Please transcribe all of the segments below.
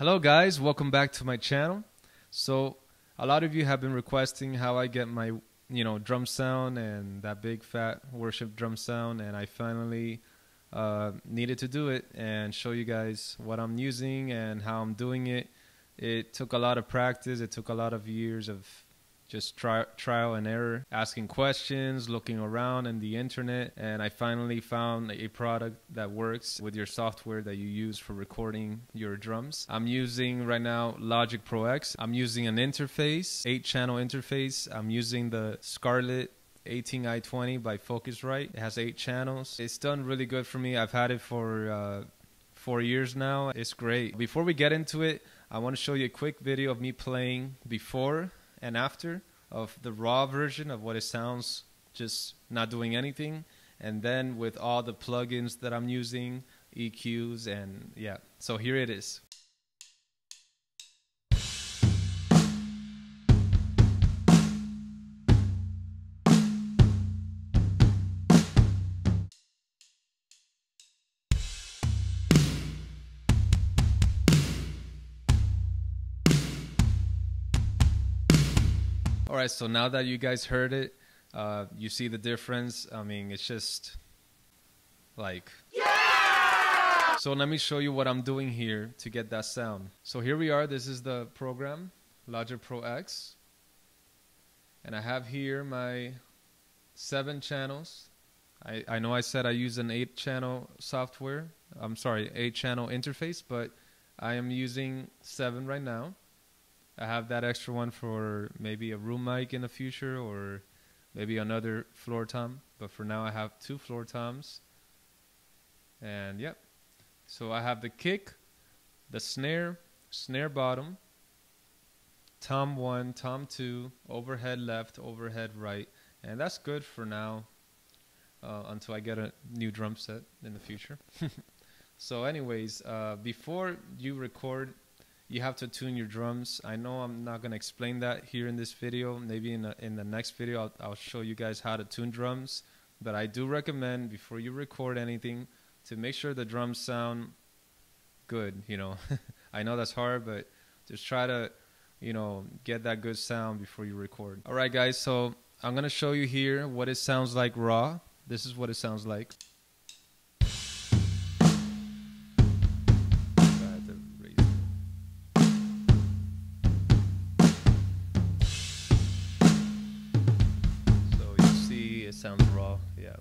Hello guys, welcome back to my channel. So a lot of you have been requesting how I get my drum sound and that big fat worship drum sound, and I finally needed to do it and show you guys what I'm using and how I'm doing it. It took a lot of practice, it took a lot of years of just trial and error, asking questions, looking around in the internet, and I finally found a product that works with your software that you use for recording your drums. I'm using right now Logic Pro X. I'm using an interface, 8-channel interface. I'm using the Scarlette 18i20 by Focusrite. It has 8 channels. It's done really good for me. I've had it for 4 years now. It's great. Before we get into it, I want to show you a quick video of me playing before and after of the raw version of what it sounds just not doing anything, and then with all the plugins that I'm using, EQs, and yeah, so here it is. All right, so now that you guys heard it, you see the difference. I mean, it's just like, yeah! So let me show you what I'm doing here to get that sound. So here we are. This is the program, Logic Pro X. And I have here my 7 channels. I know I said I use an 8-channel software. I'm sorry, 8-channel interface, but I am using 7 right now. I have that extra one for maybe a room mic in the future, or maybe another floor tom, but for now I have 2 floor toms. And yep, so I have the kick, the snare, snare bottom, tom 1, tom 2, overhead left, overhead right, and that's good for now until I get a new drum set in the future. So anyways, before you record, you have to tune your drums. I know I'm not going to explain that here in this video. Maybe in the next video I'll show you guys how to tune drums. But I do recommend, before you record anything, to make sure the drums sound good, I know that's hard, but just try to, get that good sound before you record. All right guys, so I'm going to show you here what it sounds like raw. This is what it sounds like. Sounds raw, yeah.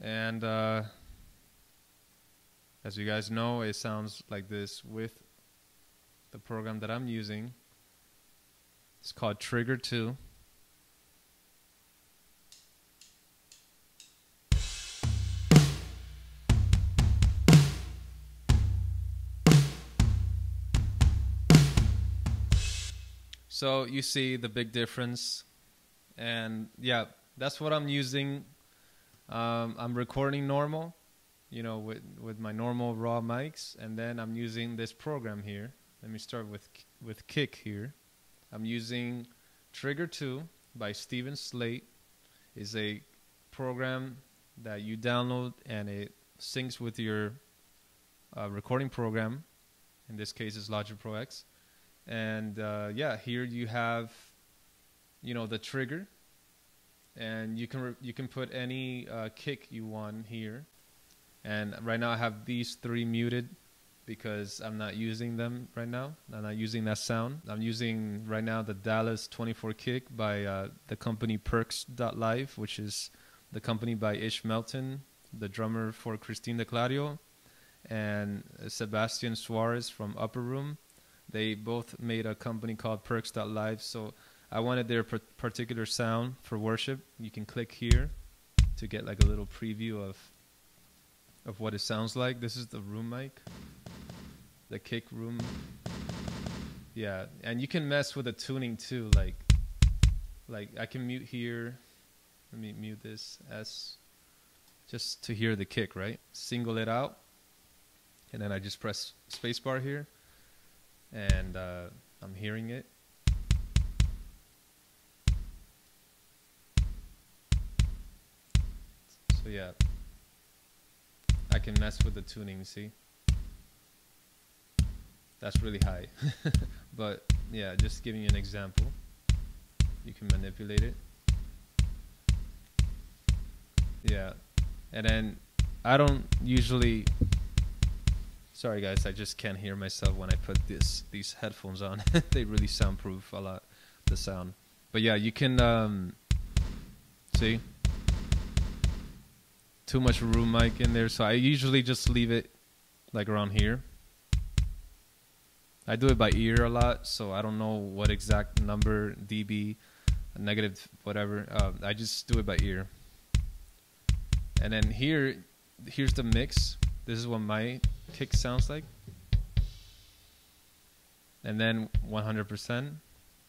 And as you guys know, it sounds like this with the program that I'm using. It's called Trigger 2. So you see the big difference, and yeah, that's what I'm using. I'm recording normal, with my normal raw mics, and then I'm using this program here. Let me start with kick here. I'm using Trigger 2 by Steven Slate. It's a program that you download and it syncs with your recording program. In this case, it's Logic Pro X. And yeah, here you have, the trigger, and you can put any kick you want here. And right now I have these 3 muted because I'm not using them right now. I'm not using that sound. I'm using right now the Dallas 24 kick by the company Percs.live, which is the company by Ish Melton, the drummer for Christine D'Clario, and Sebastian Suarez from Upper Room. They both made a company called Percs.live, so I wanted their particular sound for worship. You can click here to get like a little preview of what it sounds like. This is the room mic, the kick room. Yeah, and you can mess with the tuning too. Like I can mute here. Let me mute this S, just to hear the kick, right? Single it out, and then I just press spacebar here. And I'm hearing it. So yeah, I can mess with the tuning, see? That's really high. But yeah, just giving you an example. You can manipulate it. Yeah. And then I don't usually, sorry guys, I just can't hear myself when I put these headphones on. They really soundproof a lot, the sound. But yeah, you can see, too much room mic in there, so I usually just leave it like around here. I do it by ear a lot, so I don't know what exact number, dB, negative, whatever. I just do it by ear. And then here's the mix. This is what my kick sounds like. And then 100%.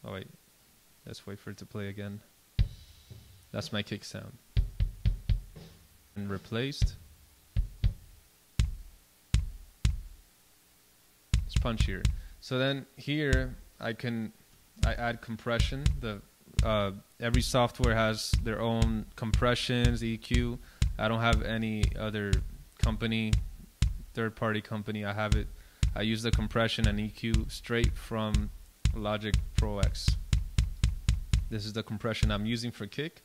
Oh wait, let's wait for it to play again. That's my kick sound. And replaced. It's punchier. So then here I add compression. The every software has their own compressions, EQ. I don't have any other company, third-party company. I have it. I use the compression and EQ straight from Logic Pro X. This is the compression I'm using for kick,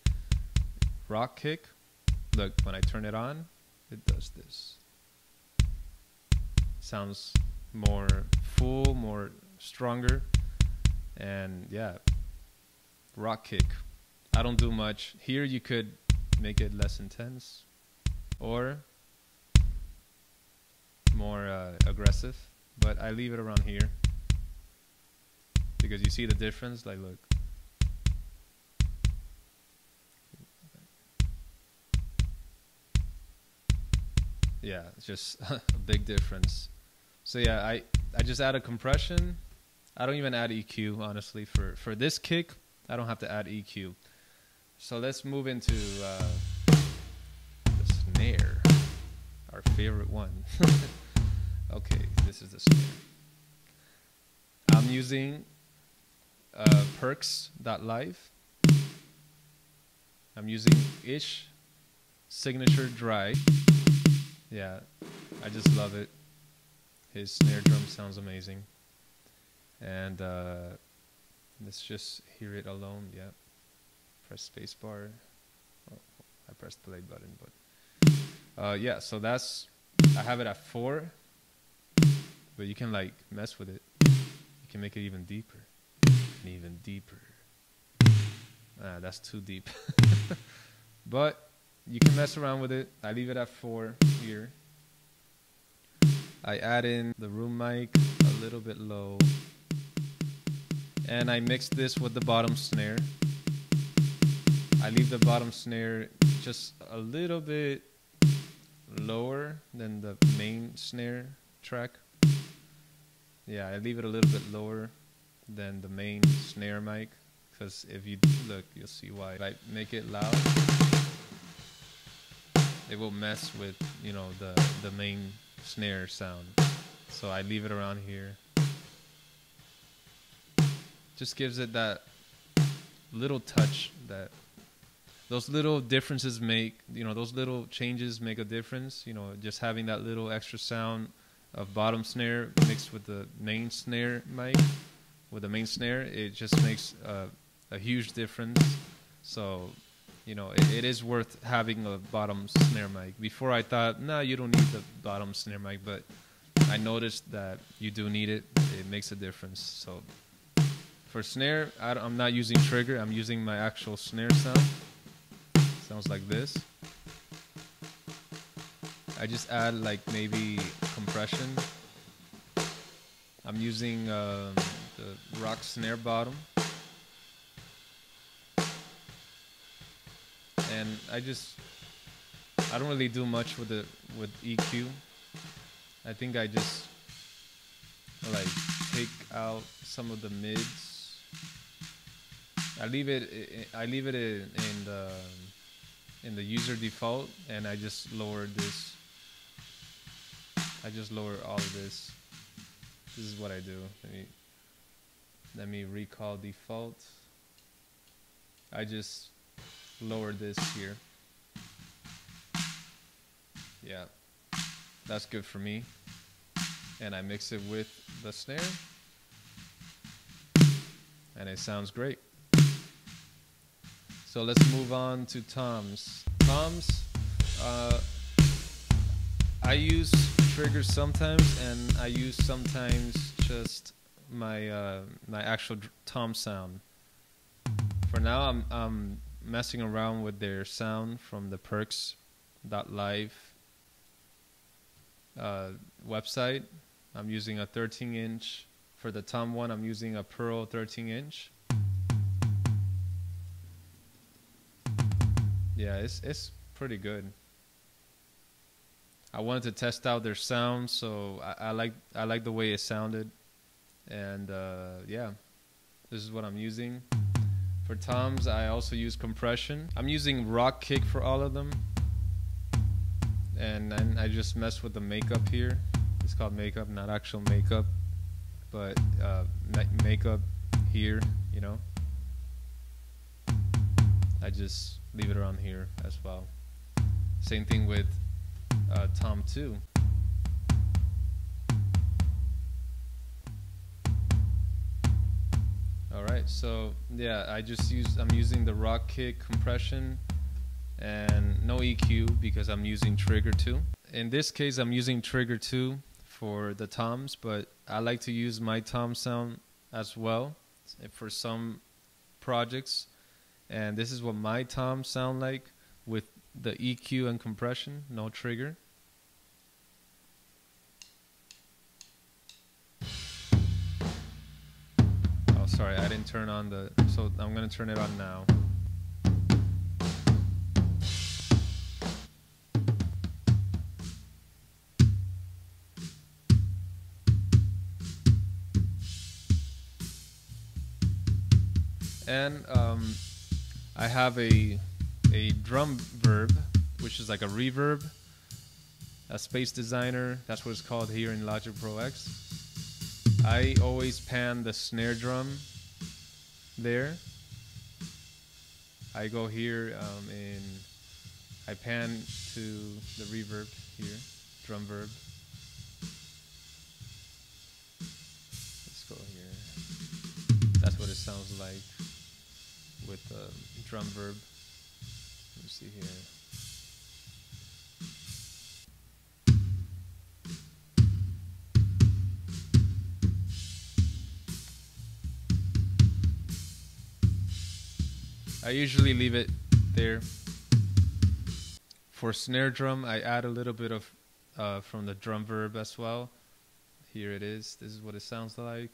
rock kick. Look, when I turn it on, it does this. Sounds more full, more stronger, and yeah, rock kick. I don't do much. Here you could make it less intense or more aggressive, but I leave it around here because you see the difference. Like, look, yeah, it's just a big difference. So yeah, I just add a compression. I don't even add EQ, honestly. For this kick, I don't have to add EQ. So let's move into the snare, our favorite one. Okay, this is the snare. I'm using Percs.live. I'm using Ish Signature Drive. Yeah, I just love it. His snare drum sounds amazing. And let's just hear it alone, yeah. Press space bar. Oh, I pressed the play button, but yeah, so that's, I have it at 4, but you can like mess with it. You can make it even deeper and even deeper. Ah, that's too deep. But you can mess around with it. I leave it at 4 here. I add in the room mic a little bit low, and I mix this with the bottom snare. I leave the bottom snare just a little bit lower than the main snare track. Yeah, I leave it a little bit lower than the main snare mic, because if you look, you'll see why. If I make it loud, it will mess with, you know, the main snare sound. So I leave it around here. Just gives it that little touch that those little differences make, you know, those little changes make a difference. You know, just having that little extra sound of bottom snare mixed with the main snare mic, with the main snare, it just makes a huge difference. So, you know, it is worth having a bottom snare mic. Before I thought, nah, you don't need the bottom snare mic, but I noticed that you do need it. It makes a difference. So for snare, I'm not using Trigger. I'm using my actual snare sound. Sounds like this. I just add like maybe compression. I'm using the rock snare bottom, and I don't really do much with EQ. I think I just like take out some of the mids. I leave it in the user default, and I just lower this. I just lower all of this. This is what I do. Let me recall default. I just lower this here. Yeah. That's good for me. And I mix it with the snare. And it sounds great. So let's move on to toms. Toms, I use triggers sometimes, and I use sometimes just my my actual tom sound. For now, I'm messing around with their sound from the Percs.live website. I'm using a 13-inch. For the tom one, I'm using a Pearl 13-inch. Yeah, it's pretty good. I wanted to test out their sound, so I like the way it sounded, and yeah, this is what I'm using. For toms, I also use compression. I'm using rock kick for all of them, and I just mess with the makeup here. It's called makeup, not actual makeup, but makeup here. You know, I just leave it around here as well. Same thing with tom 2. All right, so yeah, I'm using the rock kick, compression, and no EQ because I'm using Trigger 2. In this case, I'm using Trigger 2 for the toms, but I like to use my tom sound as well for some projects. And this is what my toms sound like with the EQ and compression, no trigger. Oh, sorry, I didn't turn on the, so I'm going to turn it on now. And I have a drum verb, which is like a reverb, a space designer. That's what it's called here in Logic Pro X. I always pan the snare drum there. I go here and I pan to the reverb here, drum verb. Let's go here. That's what it sounds like with the drum verb. Let me see here. I usually leave it there. For snare drum, I add a little bit of from the drum verb as well. Here it is. This is what it sounds like.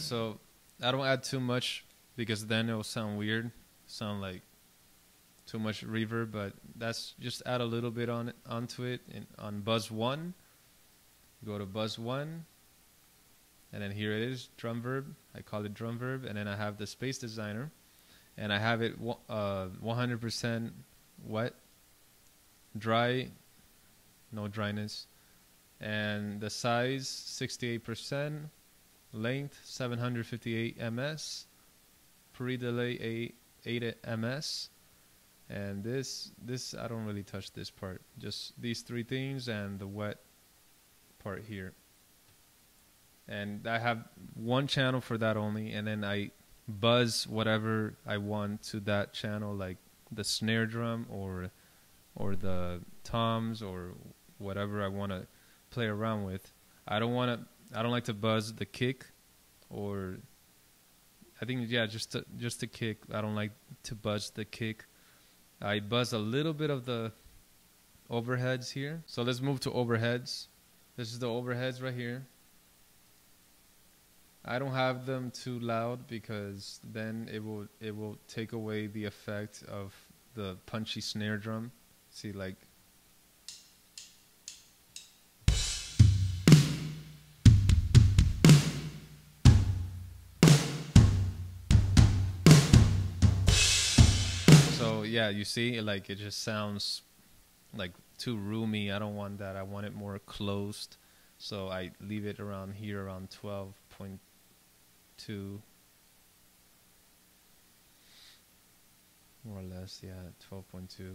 So I don't add too much because then it'll sound weird, sound like too much reverb. But that's just add a little bit on onto it. And on buzz one, go to buzz one, and then here it is, drum verb. I call it drum verb, and then I have the space designer, and I have it 100% wet, dry, no dryness, and the size 68%. Length 758 ms, pre-delay 8 ms, and this I don't really touch this part, just these three things and the wet part here. And I have one channel for that only, and then I buzz whatever I want to that channel, like the snare drum or the toms or whatever I want to play around with. I don't like to buzz the kick, or I think, yeah, just the kick. I don't like to buzz the kick. I buzz a little bit of the overheads here. So let's move to overheads. This is the overheads right here. I don't have them too loud because then it will take away the effect of the punchy snare drum. See, like, So yeah, you see, like, it just sounds like too roomy. I don't want that. I want it more closed. So I leave it around here, around 12.2, more or less. Yeah, 12.2.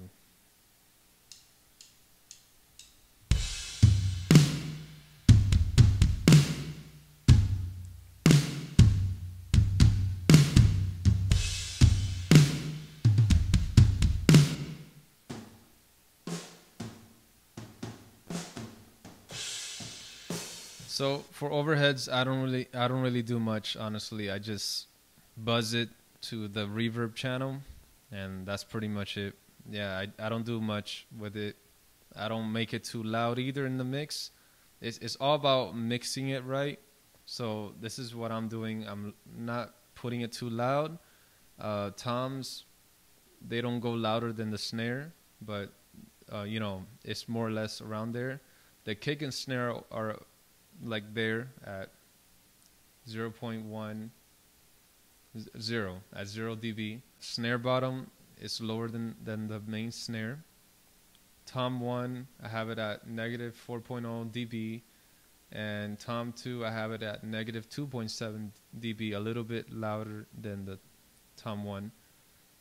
So for overheads, I don't really do much, honestly. I just buzz it to the reverb channel, and that's pretty much it. Yeah, I don't do much with it. I don't make it too loud either in the mix. It's all about mixing it right. So this is what I'm doing. I'm not putting it too loud. Toms, they don't go louder than the snare, but you know, it's more or less around there. The kick and snare are like there at 0.10 at 0 dB. Snare bottom is lower than the main snare. Tom 1, I have it at negative 4.0 dB, and Tom 2, I have it at negative 2.7 dB, a little bit louder than the Tom 1.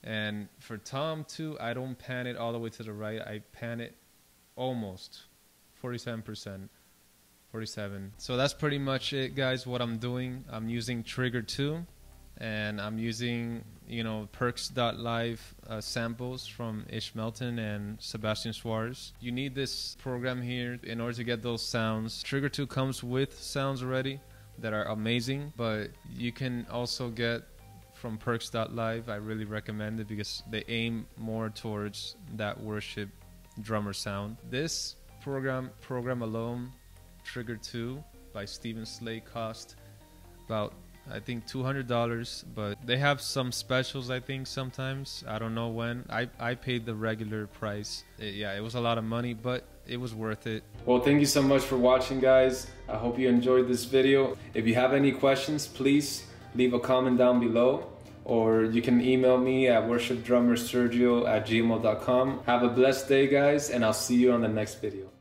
And for Tom 2, I don't pan it all the way to the right. I pan it almost 47%. 47. So that's pretty much it, guys, what I'm doing. I'm using Trigger 2, and I'm using, you know, Percs.live samples from Ish Melton and Sebastian Suarez. You need this program here in order to get those sounds. Trigger 2 comes with sounds already that are amazing, but you can also get from Percs.live. I really recommend it because they aim more towards that worship drummer sound. This program alone, Trigger 2 by Steven Slate, cost about, I think, $200, but they have some specials, I think, sometimes. I don't know when. I paid the regular price. Yeah, it was a lot of money, but it was worth it. Well, thank you so much for watching, guys. I hope you enjoyed this video. If you have any questions, please leave a comment down below, or you can email me at worshipdrummersergio@gmail.com. Have a blessed day, guys, and I'll see you on the next video.